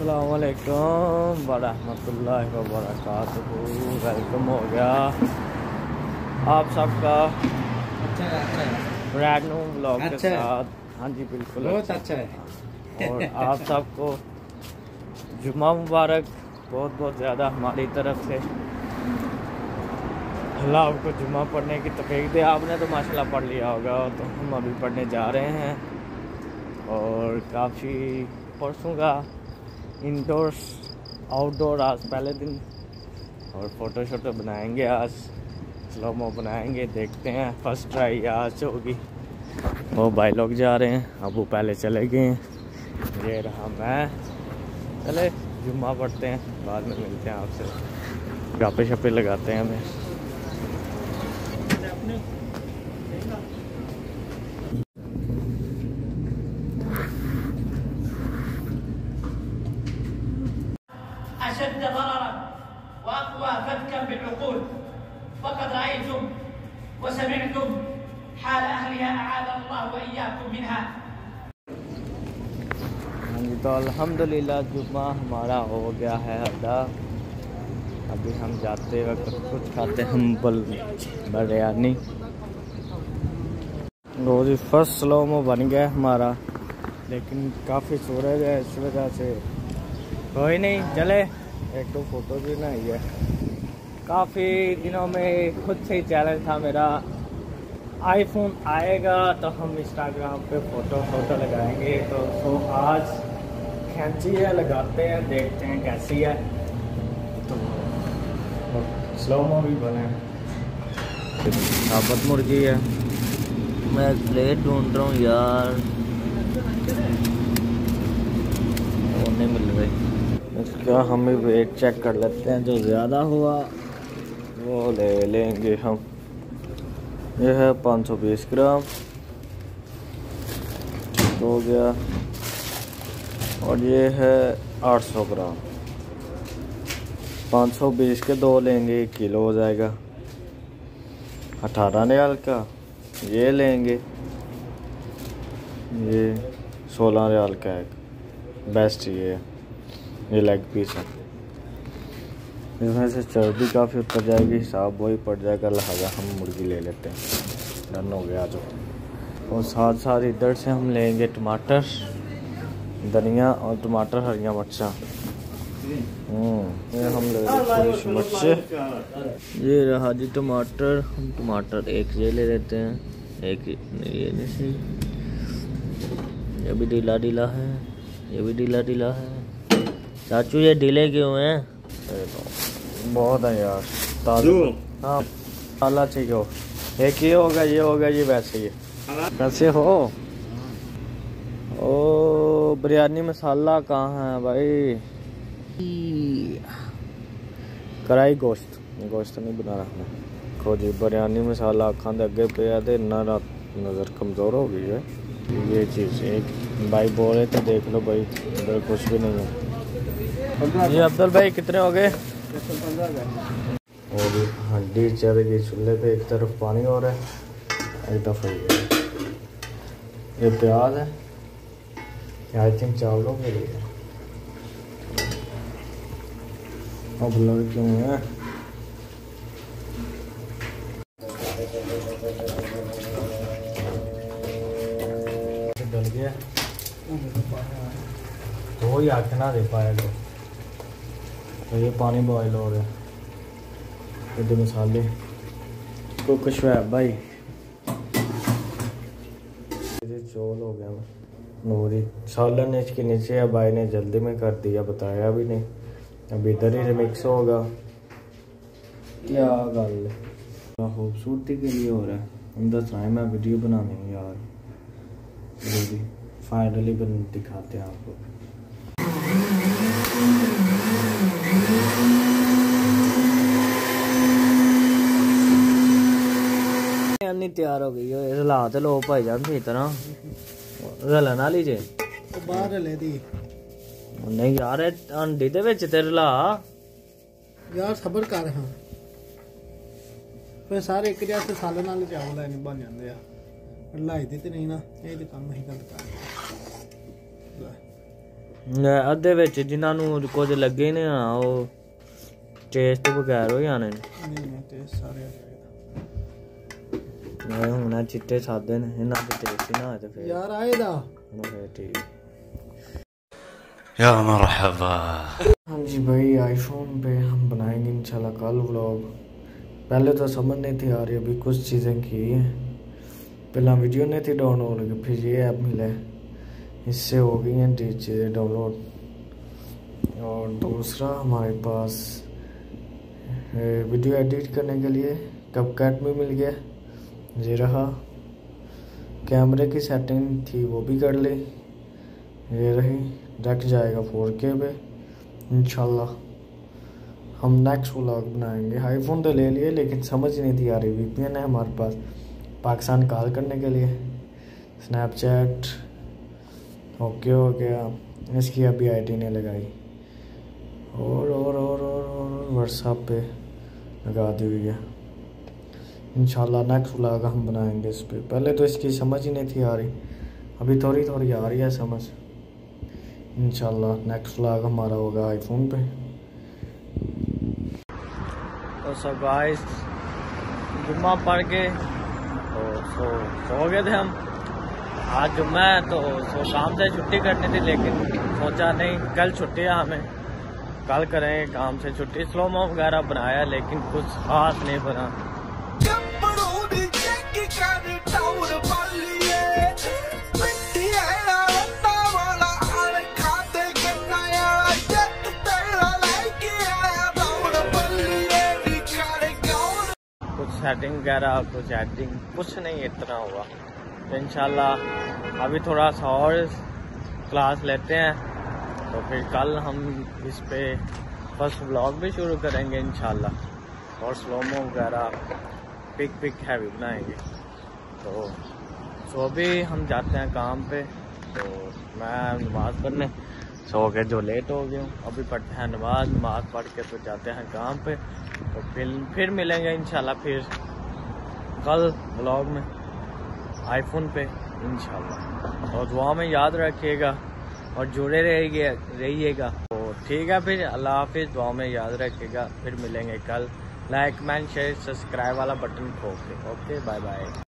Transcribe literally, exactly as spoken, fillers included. अस्सलामुअलैकुम वरहमतुल्लाहि वबरकातुहू। वेलकम हो गया आप सबका ब्रांड न्यू ब्लॉग के साथ। हाँ जी बिल्कुल बहुत अच्छा है। और आप सबको जुम्मा मुबारक बहुत बहुत ज़्यादा हमारी तरफ से। अल्लाह आपको जुम्मा पढ़ने की तौफीक दे। आपने तो माशाल्लाह पढ़ लिया होगा, तो हम अभी पढ़ने जा रहे हैं। और काफ़ी परसों का इंडोर्स आउटडोर आज पहले दिन, और फ़ोटो शोटो बनाएंगे आज, स्लोमो बनाएंगे, देखते हैं। फर्स्ट ट्राई आज होगी। वो भाई लोग जा रहे हैं, अब वो पहले चले गए हैं, ये रहा मैं। चले जुम्मा पढ़ते हैं, बाद में मिलते हैं आपसे, गप्पे शप्पे लगाते हैं। हमें तो अल्हम्दुलिल्लाह जुम्मा हमारा हो गया है अदा। अभी हम जाते वक्त कुछ खाते हम बल बिरयानी। रोज़ फर्स्ट स्लोमो बन गया हमारा, लेकिन काफ़ी सूरज है इस वजह से कोई नहीं। चले एक दो फोटो भी ना ही है। काफ़ी दिनों में खुद से ही चैलेंज था मेरा, आईफोन आएगा तो हम इंस्टाग्राम पे फ़ोटो फोटो लगाएंगे। तो, तो आज खींची है, लगाते हैं, देखते हैं कैसी है। तो स्लोमो भी बने। साबुत मुर्गी है। मैं प्लेट ढूंढ रहा हूँ यार, वो नहीं मिल रही। इसका हम भी वेट चेक कर लेते हैं, जो ज़्यादा हुआ वो ले लेंगे हम। यह है पाँच सौ बीस ग्राम हो गया, और ये है आठ सौ ग्राम। पाँच सौ बीस के दो लेंगे, एक किलो हो जाएगा। अठारह रियाल का ये लेंगे, ये सोलह रियाल का एक बेस्ट ये है। ये लेग पीस है, इसमें से चर्बी काफ़ी उतर जाएगी, हिसाब वही पड़ जाएगा, लिहाजा हम मुर्गी ले लेते हैं। डन हो गया जो। और साथ साथ इधर से हम लेंगे टमाटर, धनिया और टमाटर, हरिया मिर्चा। ये हम ले लेते मिर्च। ये रहा जी टमाटर, हम टमाटर एक ये ले लेते हैं, एक ये नहीं। ये भी ढीला ढीला है, ये भी ढीला ढीला है। चाचू ये ढीले क्यों हैं? बहुत है यार तालू। हाँ ताला ठीक हो। एक ये होगा, ये होगा, ये वैसे ही कैसे हो। ओ बिरयानी मसाला कहाँ है भाई? कढ़ाई गोश्त गोश्त नहीं बना रहा खो जी। बिरयानी मसाला अखा के अगे पे है, इन्ना रात नज़र कमज़ोर हो गई है। ये चीज़ एक भाई बोले तो देख लो भाई, इधर कुछ भी नहीं है। ये अब्दुल भाई कितने हो गए? और हड्डी चल गई चूल्हे पे, एक तरफ पानी हो रहा है, एक दफा ये प्याज है, आई थिंक चावलों के लिए। अब लग क्यों है? डल गया तो वही आके ना दे पाएगा। तो ये पानी बॉयल हो रहा है, इधर मसाले को कुछ है भाई। ये चौल हो गया नूरी सालन, इसके नीचे है, भाई ने जल्दी में कर दिया, बताया भी नहीं। अब इधर ही रिमिक्स होगा, क्या गल है। खूबसूरती के लिए हो रहा है, हम दस रहा है मैं वीडियो बनाने में यार। जी फाइनली बन दिखाते हैं आपको। तैयार हो गई है, रला तो लो भाई जान सही तरह। रला ना लीजिए तो बाहर ले दी। नहीं यार अंडी दे विच ते रला यार, सबर कर। हां फिर सारे एक जैसे साल नाल चावल ऐ नहीं बन जांदे यार। लाई दी ते नहीं ना, ये ते काम ही गलत कर। अद्धे बिच जिन्होंने कुछ लगे ने टेस्ट बगैर हो जाने हूं चिट्टे सादे ने इन्हां दे टेस्ट ना ते फिर यार आए दा ठीक या मरहबा। हाँ जी भाई आईफोन पे हम बनाएंगे इंशाल्लाह कल व्लॉग। पहले तो समझ नहीं थी आ रही अभी कुछ चीज़ें की पहला वीडियो नहीं थी डाउनलोड फिर ये ऐप मिले इससे हो गई हैं डी चीज़ें डाउनलोड। और दूसरा हमारे पास वीडियो एडिट करने के लिए कपकट भी मिल गया ये रहा। कैमरे की सेटिंग थी वो भी कर ली ये रही। रख जाएगा फोर के पे इंशाल्लाह। हम नेक्स्ट व्लॉग बनाएंगे। आईफोन तो ले लिए लेकिन समझ नहीं थी आ रही। वीपीएन है हमारे पास पाकिस्तान कॉल करने के लिए। स्नैपचैट ओके हो गया इसकी अभी आईडी ने लगाई और और और और और व्हाट्सएप पे लगा दी हुई है। इंशाल्लाह नेक्स्ट व्लॉग हम बनाएंगे इस पर। पहले तो इसकी समझ ही नहीं थी आ रही अभी थोड़ी थोड़ी आ रही है समझ। इंशाल्लाह नेक्स्ट व्लॉग हमारा होगा आईफोन पे। तो सब गाइस जुम्मा पढ़ के तो सो सो गए थे हम। आज जुम्मा है तो सो शाम से छुट्टी करनी थी लेकिन सोचा नहीं कल छुट्टी है हमें कल करेंगे काम से छुट्टी। स्लोमो वगैरह बनाया लेकिन कुछ खास नहीं बना। सेटिंग वगैरह कुछ एडिटिंग कुछ नहीं इतना हुआ। तो इंशाल्लाह अभी थोड़ा सा और क्लास लेते हैं तो फिर कल हम इस पे फर्स्ट व्लॉग भी शुरू करेंगे इंशाल्लाह। और स्लोमो वगैरह पिक पिक हैवी बनाएंगे। तो सो भी हम जाते हैं काम पे। तो मैं नमाज पढ़ने सो गए जो लेट हो गया हूँ अभी पढ़ते हैं नमाज। नमाज पढ़ के तो जाते हैं काम पे। तो फिर फिर मिलेंगे इंशाल्लाह फिर कल व्लॉग में आईफोन पे इंशाल्लाह। और दुआ में याद रखिएगा और जुड़े रहिएगा रहिएगा तो ठीक है फिर। अल्लाह हाफिज़। दुआ में याद रखिएगा। फिर मिलेंगे कल। लाइक कमेंट शेयर सब्सक्राइब वाला बटन खोल के ओके बाय बाय।